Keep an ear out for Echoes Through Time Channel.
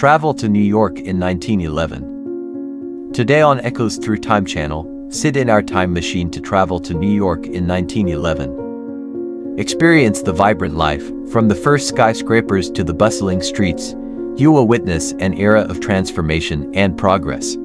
Travel to New York in 1911. Today on Echoes Through Time Channel, sit in our time machine to travel to New York in 1911. Experience the vibrant life, from the first skyscrapers to the bustling streets. You will witness an era of transformation and progress.